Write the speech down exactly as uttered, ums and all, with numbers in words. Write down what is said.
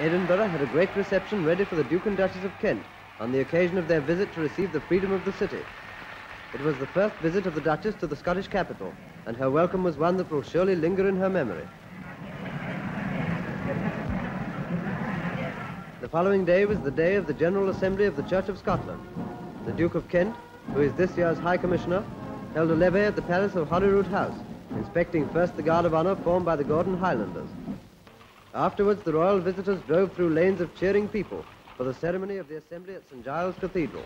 Edinburgh had a great reception ready for the Duke and Duchess of Kent on the occasion of their visit to receive the freedom of the city. It was the first visit of the Duchess to the Scottish capital, and her welcome was one that will surely linger in her memory. The following day was the day of the General Assembly of the Church of Scotland. The Duke of Kent, who is this year's High Commissioner, held a levee at the Palace of Holyrood House, inspecting first the Guard of Honour formed by the Gordon Highlanders. Afterwards, the royal visitors drove through lanes of cheering people for the ceremony of the assembly at Saint Giles Cathedral.